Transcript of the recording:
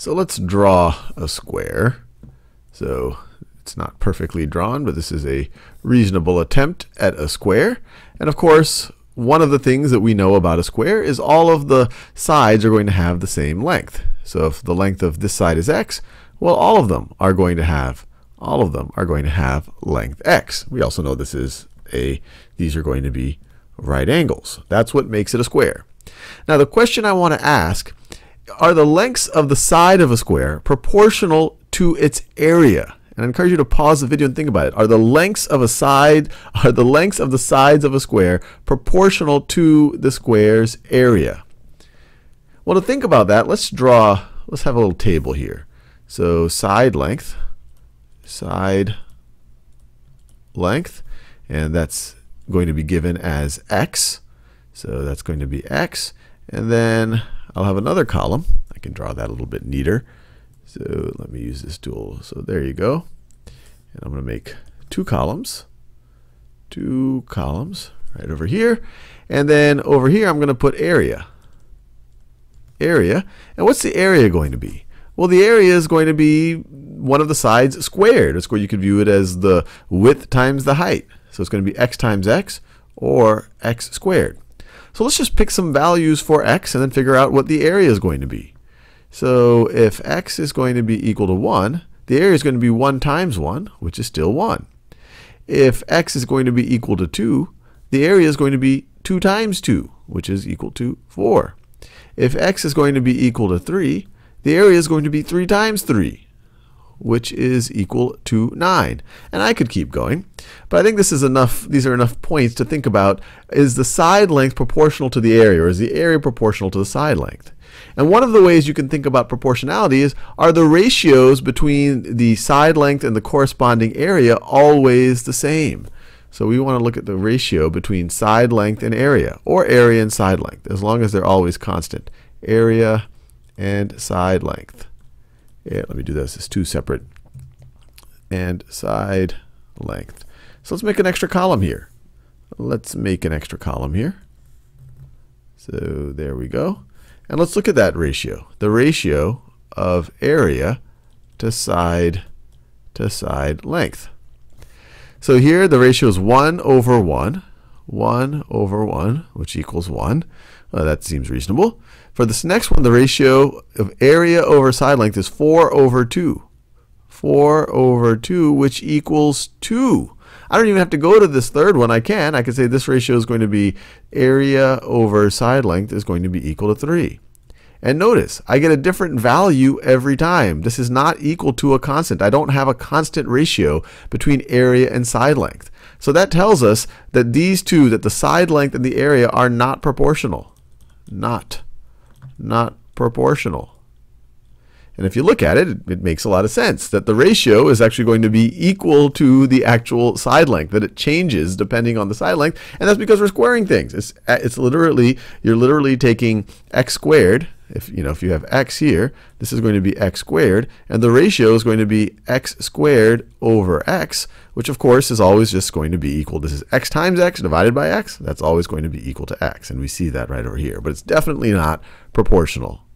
So let's draw a square. So it's not perfectly drawn, but this is a reasonable attempt at a square. And of course, one of the things that we know about a square is all of the sides are going to have the same length. So if the length of this side is x, well, all of them are going to have length x. We also know this is these are going to be right angles. That's what makes it a square. Now the question I want to ask, are the lengths of the side of a square proportional to its area? And I encourage you to pause the video and think about it. Are the lengths of a side, are the lengths of the sides of a square proportional to the square's area? Well, to think about that, let's have a little table here. So side length, and that's going to be given as x. So that's going to be x. And then I'll have another column. I can draw that a little bit neater. So let me use this tool. So there you go. And I'm going to make two columns right over here. And then over here, I'm going to put area. Area. And what's the area going to be? Well, the area is going to be one of the sides squared. It's where you could view it as the width times the height. So it's going to be x times x, or x squared. So let's just pick some values for x and then figure out what the area is going to be. So if x is going to be equal to 1, the area is going to be 1 times 1, which is still 1. If x is going to be equal to 2, the area is going to be 2 times 2, which is equal to 4. If x is going to be equal to 3, the area is going to be 3 times 3, which is equal to 9. And I could keep going, but I think this is enough. These are enough points to think about. Is the side length proportional to the area, or is the area proportional to the side length? And one of the ways you can think about proportionality is, are the ratios between the side length and the corresponding area always the same? So we want to look at the ratio between side length and area, or area and side length, as long as they're always constant. Area and side length. Yeah, let me do this. It's two separate. And side length. So let's make an extra column here. So there we go. And let's look at that ratio. The ratio of area to side length. So here the ratio is 1 over 1. 1 over 1, which equals 1. Well, that seems reasonable. For this next one, the ratio of area over side length is 4 over 2. 4 over 2, which equals 2. I don't even have to go to this third one. I can say this ratio is going to be area over side length is going to be equal to 3. And notice, I get a different value every time. This is not equal to a constant. I don't have a constant ratio between area and side length. So that tells us that these two, that the side length and the area are not proportional. Not proportional. And if you look at it, it makes a lot of sense that the ratio is actually going to be equal to the actual side length, that it changes depending on the side length, and that's because we're squaring things. It's literally, you're literally taking x squared, if you have x here, this is going to be x squared, and the ratio is going to be x squared over x, which of course is always just going to be equal. This is x times x divided by x. That's always going to be equal to x, and we see that right over here. But it's definitely not proportional.